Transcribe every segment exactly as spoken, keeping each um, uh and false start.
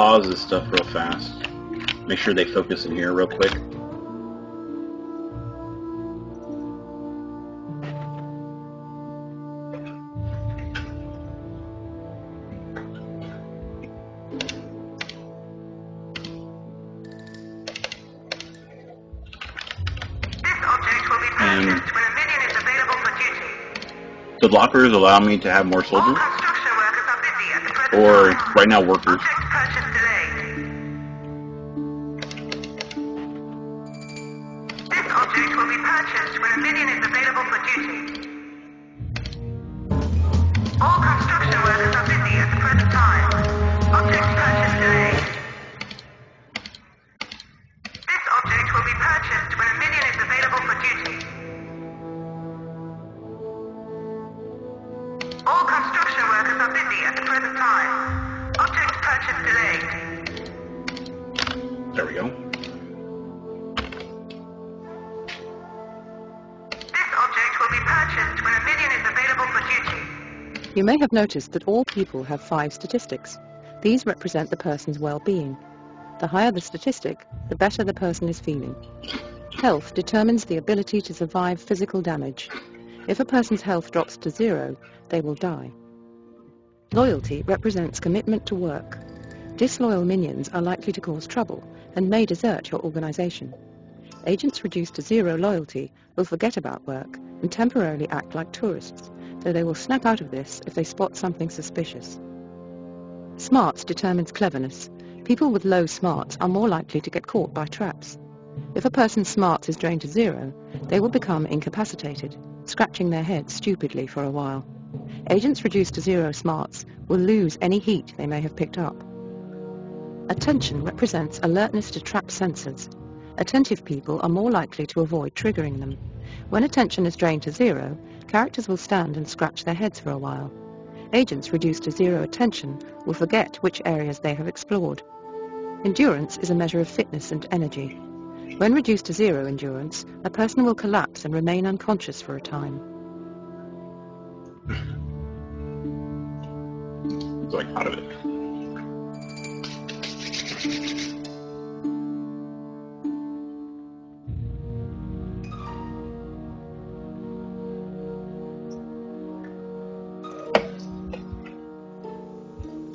pause this stuff real fast. Make sure they focus in here real quick. And the lockers allow me to have more soldiers. Or, right now, workers. You may have noticed that all people have five statistics. These represent the person's well-being. The higher the statistic, the better the person is feeling. Health determines the ability to survive physical damage. If a person's health drops to zero, they will die. Loyalty represents commitment to work. Disloyal minions are likely to cause trouble and may desert your organization. Agents reduced to zero loyalty will forget about work and temporarily act like tourists, though they will snap out of this if they spot something suspicious. Smarts determines cleverness. People with low smarts are more likely to get caught by traps. If a person's smarts is drained to zero, they will become incapacitated, scratching their heads stupidly for a while. Agents reduced to zero smarts will lose any heat they may have picked up. Attention represents alertness to trap sensors. Attentive people are more likely to avoid triggering them. When attention is drained to zero, characters will stand and scratch their heads for a while. Agents reduced to zero attention will forget which areas they have explored. Endurance is a measure of fitness and energy. When reduced to zero endurance, a person will collapse and remain unconscious for a time. It's like out of it.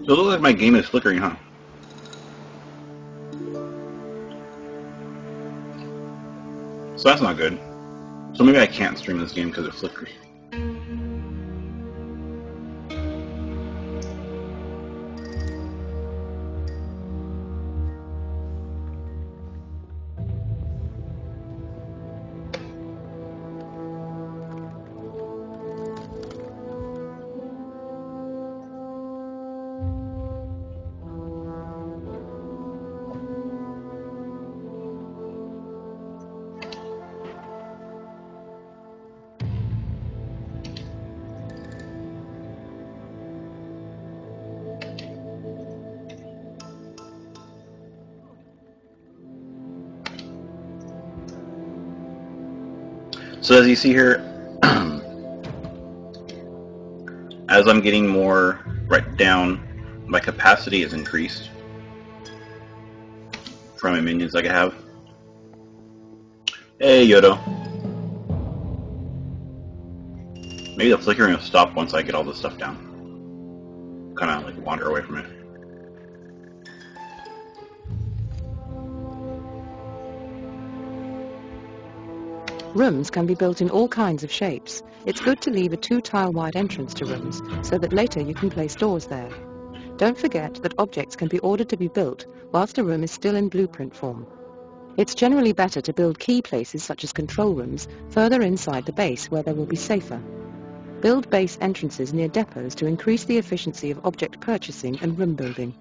So it looks like my game is flickering, huh? So that's not good. So maybe I can't stream this game because it flickers. So as you see here, as I'm getting more right down, my capacity is increased from my minions I can have. Hey, Yodo. Maybe the flickering will stop once I get all this stuff down. Kind of like wander away from it. Rooms can be built in all kinds of shapes. It's good to leave a two-tile-wide entrance to rooms, so that later you can place doors there. Don't forget that objects can be ordered to be built whilst a room is still in blueprint form. It's generally better to build key places such as control rooms further inside the base where they will be safer. Build base entrances near depots to increase the efficiency of object purchasing and room building.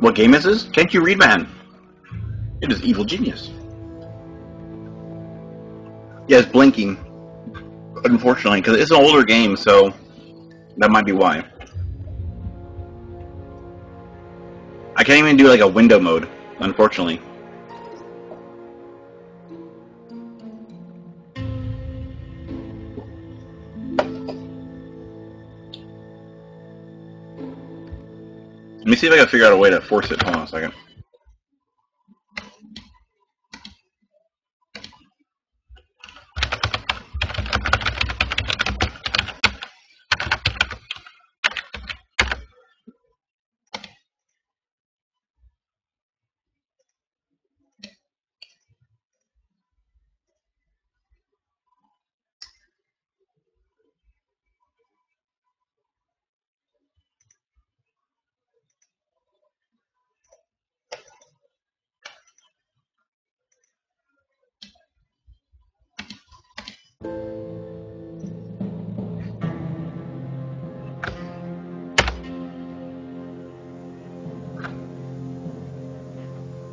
What game is this? Can't you read, man? It is Evil Genius. Yeah, it's blinking. Unfortunately, because it's an older game, so that might be why. I can't even do like a window mode, unfortunately. Let me see if I can figure out a way to force it. Hold on a second.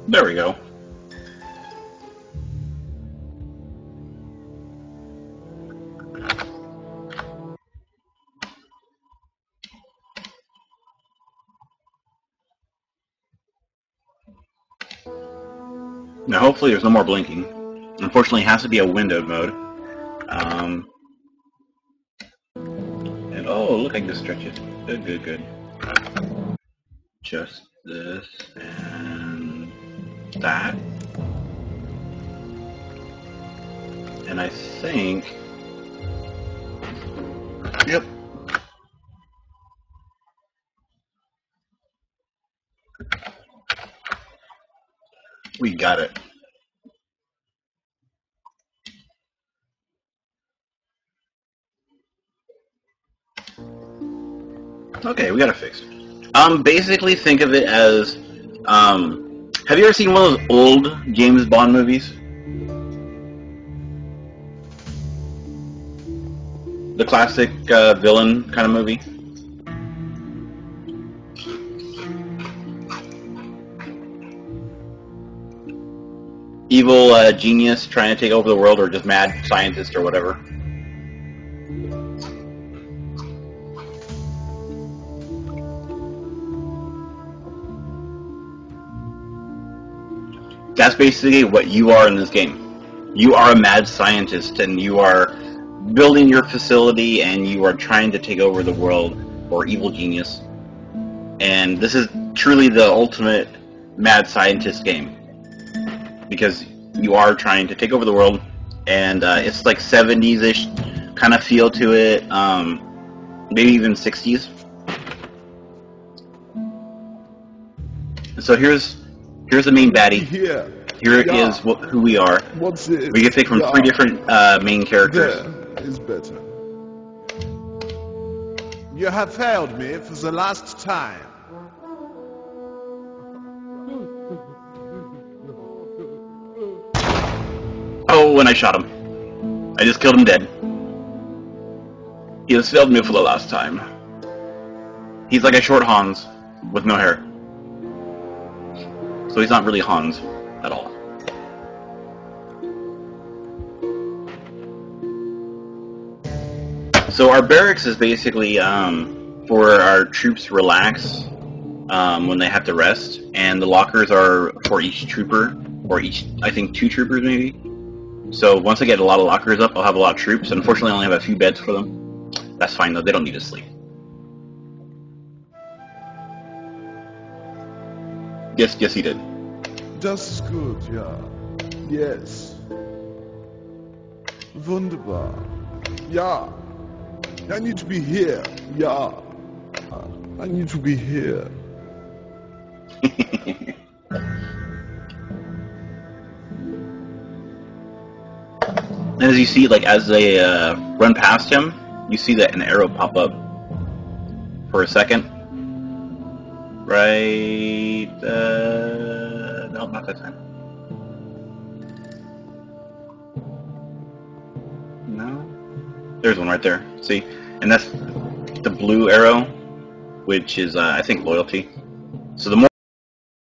There we go. Now hopefully there's no more blinking. Unfortunately it has to be a windowed mode. Um, and oh look, I can just stretch it. Good, good, good. Just this and that, and I think, yep, we got it. Okay, we got it fixed. Um, basically think of it as, um, have you ever seen one of those old James Bond movies? The classic uh, villain kind of movie? Evil uh, genius trying to take over the world, or just mad scientist or whatever. That's basically what you are in this game. You are a mad scientist, and you are building your facility, and you are trying to take over the world, or evil genius. And this is truly the ultimate mad scientist game, because you are trying to take over the world, and uh, it's like seventies-ish kind of feel to it, um, maybe even sixties. So here's Here's the main baddie. Here, Here yeah. is wh who we are. What's it? We can pick from yeah. three different uh, main characters. There is better. You have failed me for the last time. Oh, and I shot him. I just killed him dead. He has failed me for the last time. He's like a short Hans with no hair. So he's not really Hans at all. So our barracks is basically um, for our troops relax um, when they have to rest, and the lockers are for each trooper, or each, I think two troopers maybe. So once I get a lot of lockers up, I'll have a lot of troops. Unfortunately I only have a few beds for them. That's fine though, they don't need to sleep. Yes, yes he did. That's good, yeah. Yes. Wunderbar. Yeah. I need to be here. Yeah. I need to be here. And as you see, like, as they uh, run past him, you see that an arrow pop up for a second. Right, uh, no, not that time. No? There's one right there, see? And that's the blue arrow, which is, uh, I think, loyalty. So the more